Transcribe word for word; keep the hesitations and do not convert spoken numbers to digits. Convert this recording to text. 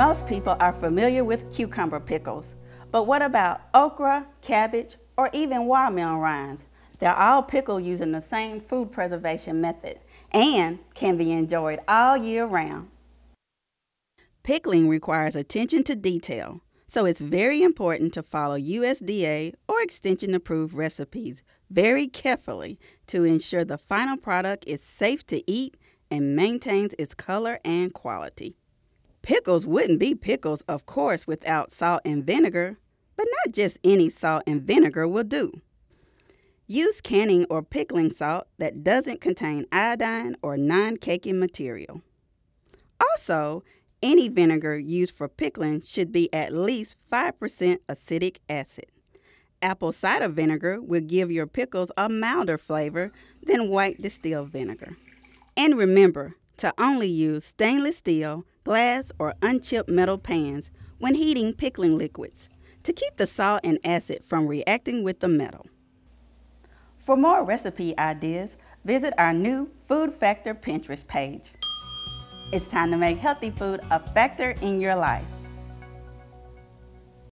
Most people are familiar with cucumber pickles, but what about okra, cabbage, or even watermelon rinds? They're all pickled using the same food preservation method and can be enjoyed all year round. Pickling requires attention to detail, so it's very important to follow U S D A or extension-approved recipes very carefully to ensure the final product is safe to eat and maintains its color and quality. Pickles wouldn't be pickles, of course, without salt and vinegar, but not just any salt and vinegar will do. Use canning or pickling salt that doesn't contain iodine or non-caking material. Also, any vinegar used for pickling should be at least five percent acetic acid. Apple cider vinegar will give your pickles a milder flavor than white distilled vinegar. And remember to only use stainless steel, glass, or unchipped metal pans when heating pickling liquids to keep the salt and acid from reacting with the metal. For more recipe ideas, visit our new Food Factor Pinterest page. It's time to make healthy food a factor in your life.